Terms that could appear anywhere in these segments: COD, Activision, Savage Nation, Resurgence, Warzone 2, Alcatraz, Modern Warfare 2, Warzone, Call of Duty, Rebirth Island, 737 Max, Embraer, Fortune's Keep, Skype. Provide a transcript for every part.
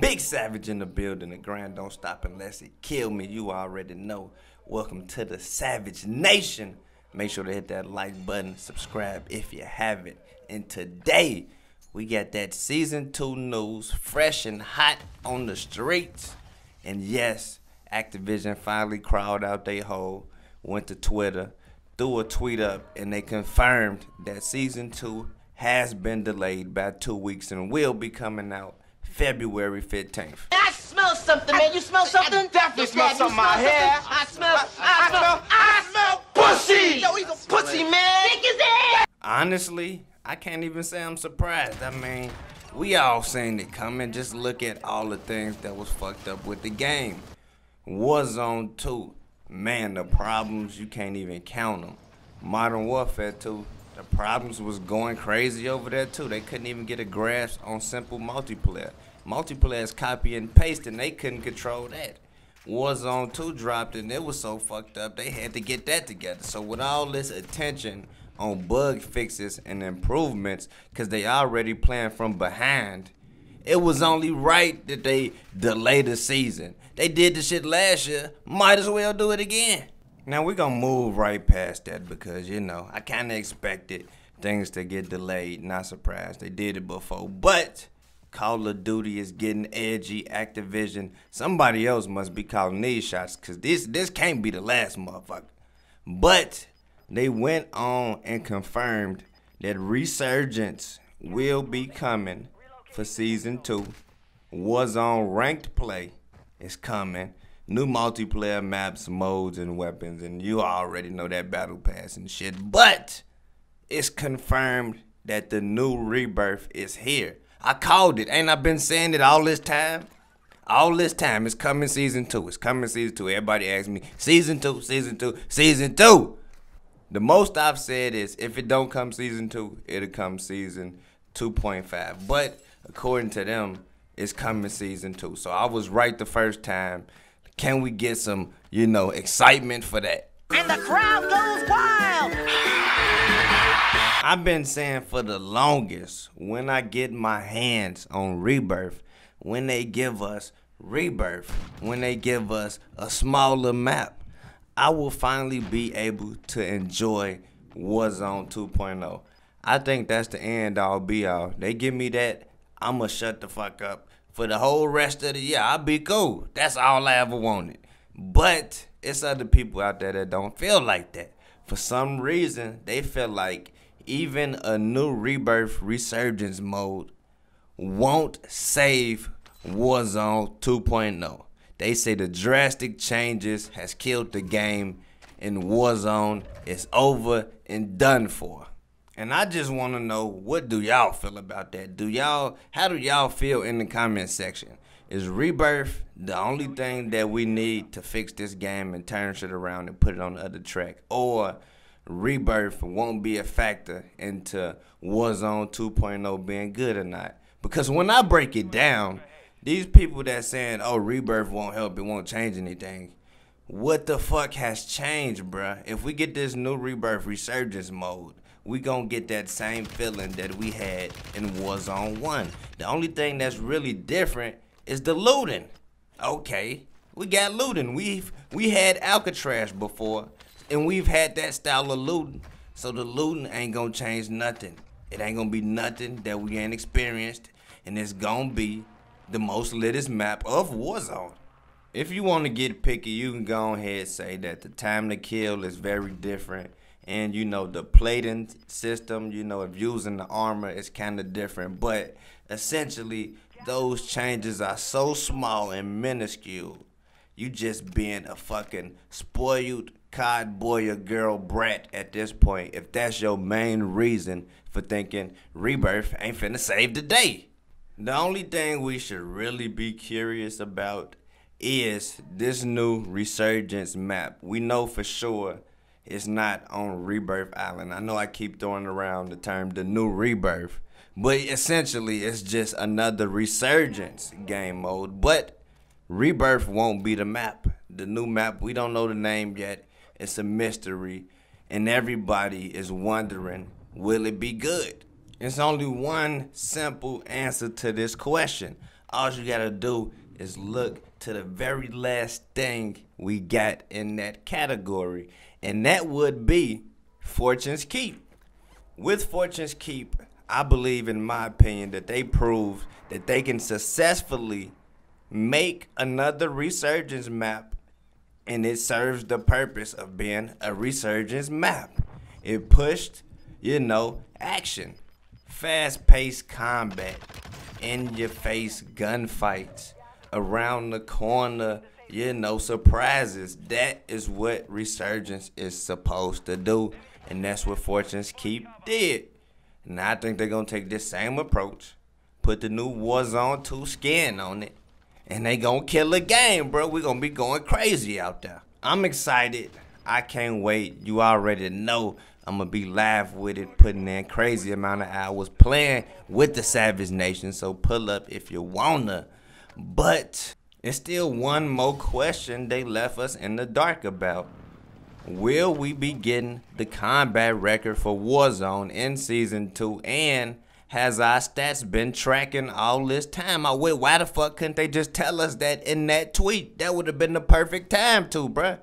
Big Savage in the building. The grind don't stop unless it kill me. You already know. Welcome to the Savage Nation. Make sure to hit that like button. Subscribe if you haven't. And today, we got that Season 2 news, fresh and hot on the streets. And yes, Activision finally crawled out their hole, went to Twitter, threw a tweet up, and they confirmed that Season 2 has been delayed by 2 weeks and will be coming out February 15th. I smell something, man. You smell something? I definitely smell something out here. I smell pussy. Yo, he's a pussy, man. Thick as hell. Honestly, I can't even say I'm surprised. I mean, we all seen it coming. Just look at all the things that was fucked up with the game. Warzone 2. Man, the problems, you can't even count them. Modern Warfare 2. The problems was going crazy over there too. They couldn't even get a grasp on simple multiplayer. Multiplayer is copy and paste, and they couldn't control that. Warzone 2 dropped, and it was so fucked up, they had to get that together. So with all this attention on bug fixes and improvements, because they already playing from behind, it was only right that they delay the season. They did the shit last year, might as well do it again. Now, we're going to move right past that because, you know, I kind of expected things to get delayed. Not surprised. They did it before. But Call of Duty is getting edgy. Activision. Somebody else must be calling these shots because this can't be the last motherfucker. But they went on and confirmed that Resurgence will be coming for Season 2. Warzone ranked play is coming. New multiplayer maps, modes, and weapons, and you already know that battle pass and shit. But it's confirmed that the new Rebirth is here. I called it. Ain't I been saying it all this time? All this time. It's coming Season 2. It's coming Season 2. Everybody asks me, Season 2, Season 2, Season 2. The most I've said is if it don't come Season 2, it'll come Season 2.5. But according to them, it's coming Season 2. So I was right the first time. Can we get some, you know, excitement for that? And the crowd goes wild! I've been saying for the longest, when I get my hands on Rebirth, when they give us Rebirth, when they give us a smaller map, I will finally be able to enjoy Warzone 2.0. I think that's the end all be all. They give me that, I'ma shut the fuck up. For the whole rest of the year, I'll be cool. That's all I ever wanted. But it's other people out there that don't feel like that. For some reason, they feel like even a new Rebirth Resurgence mode won't save Warzone 2.0. They say the drastic changes has killed the game and Warzone is over and done for. And I just want to know, what do y'all feel about that? How do y'all feel in the comment section? Is Rebirth the only thing that we need to fix this game and turn shit around and put it on the other track? Or Rebirth won't be a factor into Warzone 2.0 being good or not? Because when I break it down, these people that saying, oh, Rebirth won't help, it won't change anything. What the fuck has changed, bruh? If we get this new Rebirth Resurgence mode, we gonna get that same feeling that we had in Warzone 1. The only thing that's really different is the looting. Okay, we got looting. We had Alcatraz before, and we've had that style of looting. So the looting ain't gonna change nothing. It ain't gonna be nothing that we ain't experienced, and it's gonna be the most litest map of Warzone. If you wanna get picky, you can go ahead and say that the time to kill is very different. And, you know, the plating system, you know, if using the armor is kind of different. But essentially, those changes are so small and minuscule. You just being a fucking spoiled cod boy or girl brat at this point. If that's your main reason for thinking Rebirth ain't finna save the day. The only thing we should really be curious about is this new Resurgence map. We know for sure it's not on Rebirth Island. I know I keep throwing around the term the new Rebirth, but essentially it's just another Resurgence game mode. But Rebirth won't be the map. The new map, we don't know the name yet. It's a mystery, and everybody is wondering, will it be good? It's only one simple answer to this question. all you gotta do is look to the very last thing we got in that category, and that would be Fortune's Keep. With Fortune's Keep, I believe, in my opinion, that they proved that they can successfully make another Resurgence map, and it serves the purpose of being a Resurgence map. It pushed, you know, action, fast-paced combat, in-your-face gunfights, around the corner, you know, surprises. That is what Resurgence is supposed to do, and that's what Fortune's Keep did. And I think they're going to take this same approach, put the new Warzone 2 skin on it, and they going to kill the game, bro. We're going to be going crazy out there. I'm excited. I can't wait. You already know I'm going to be live with it, putting in crazy amount of hours, playing with the Savage Nation, so pull up if you want to. But it's still one more question they left us in the dark about. Will we be getting the combat record for Warzone in Season 2? And has our stats been tracking all this time? I wait, why the fuck couldn't they just tell us that in that tweet? That would have been the perfect time to, bruh.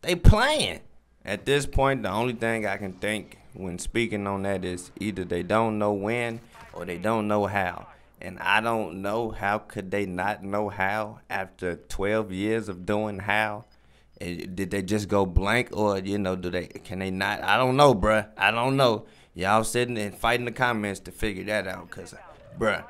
They playing. At this point, the only thing I can think when speaking on that is either they don't know when or they don't know how. And I don't know, how could they not know how after 12 years of doing how? Did they just go blank, or, you know, can they not? I don't know, bruh. I don't know. Y'all sitting and fighting the comments to figure that out, because, bruh,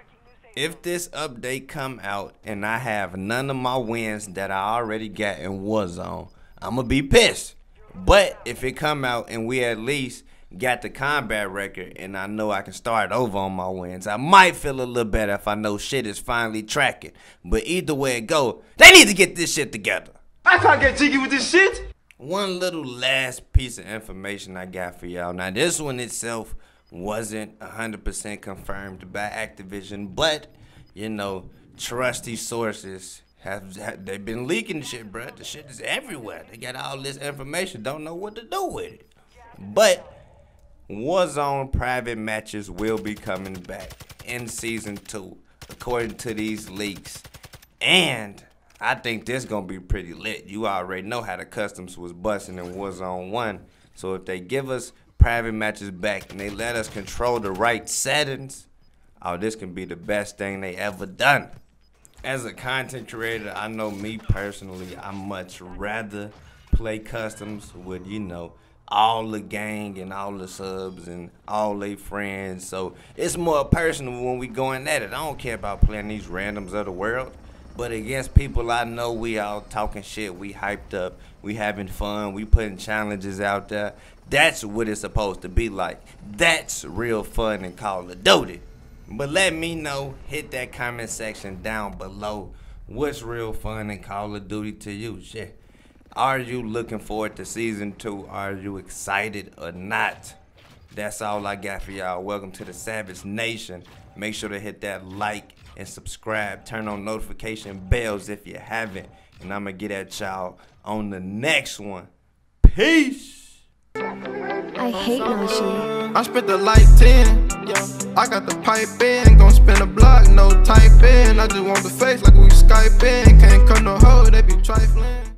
if this update come out and I have none of my wins that I already got in Warzone, I'm going to be pissed. But if it come out and we at least got the combat record and I know I can start over on my wins, I might feel a little better if I know shit is finally tracking. But either way it go, they need to get this shit together. I can't get jiggy with this shit. One little last piece of information I got for y'all. Now, this one itself wasn't 100% confirmed by Activision, but, you know, trusty sources have they've been leaking shit, bruh. The shit is everywhere. They got all this information, don't know what to do with it. But Warzone private matches will be coming back in Season 2, according to these leaks. And I think this gonna be pretty lit. You already know how the customs was busting in Warzone 1. So if they give us private matches back and they let us control the right settings, oh, this can be the best thing they ever done. As a content creator, I know me personally, I much rather play customs with, you know, all the gang and all the subs and all they friends. So it's more personal when we going at it. I don't care about playing these randoms of the world. But against people I know, we all talking shit, we hyped up, we having fun, we putting challenges out there. That's what it's supposed to be like. That's real fun in Call of Duty. But let me know, hit that comment section down below. What's real fun in Call of Duty to you? Shit. Are you looking forward to Season 2? Are you excited or not? That's all I got for y'all. Welcome to the Savage Nation. Make sure to hit that like and subscribe. Turn on notification bells if you haven't. And I'm going to get at y'all on the next one. Peace. I hate Notion. I spent the life 10. I got the pipe in. Gonna spin a block, no type in. I just want the face like we Skype in. Can't come no hoe, they be trifling.